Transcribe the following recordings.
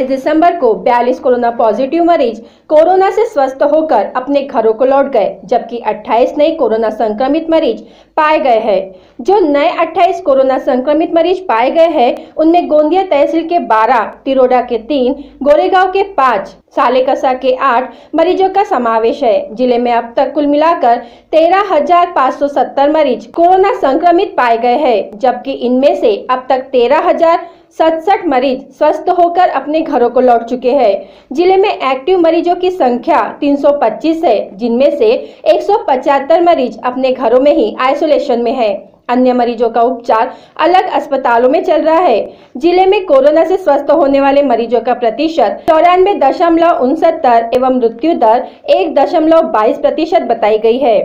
27 दिसंबर को 42 corona positive मरीज corona से स्वस्थ होकर अपने घरों को लौट गए, जबकि 28 नए कोरोना संक्रमित मरीज पाए गए हैं। जो नए 28 कोरोना संक्रमित मरीज पाए गए हैं, उनमें गोंदिया तहसील के 12, तिरोड़ा के 3, गोरेगांव के 5, सालेकसा के 8 मरीजों का समावेश है। जिले में अब तक कुल मिलाकर 13,570 मरीज कोरोना संक्रमित पाए गए हैं, जबकि इनमें से अब तक 13,067 मरीज स्वस्थ होकर अपने घरों को लौट चुके हैं। जिले में एक्टिव मरीजों की संख्या 325 है, जिनमें से 175 मरीज अपने घरों में ही आइसोलेशन में है। अन्य मरीजों का उपचार अलग अस्पतालों में चल रहा है। जिले में कोरोना से स्वस्थ होने वाले मरीजों का प्रतिशत 94.69 एवं मृत्यु दर 1.22% बताई गई है।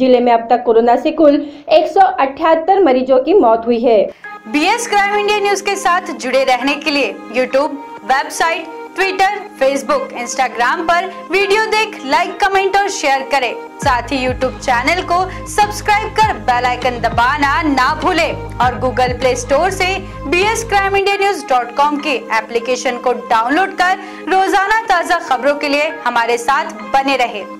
जिले में अब तक कोरोना से कुल 178 मरीजों की मौत हुई है। बीएस क्राइम इंडिया न्यूज के साथ जुड़े रहने के लिए YouTube, website, Twitter, Facebook, Instagram पर वीडियो देख लाइक, कमेंट और शेयर करें। साथ ही यूट्यूब चैनल को सब्सक्राइब कर बेल आइकन दबाना ना भूलें और गूगल प्ले स्टोर से bscrimeindianews.com की एप्लीकेशन को डाउनलोड कर रोजाना ताज़ा खबरों के लिए हमारे साथ बने रहें।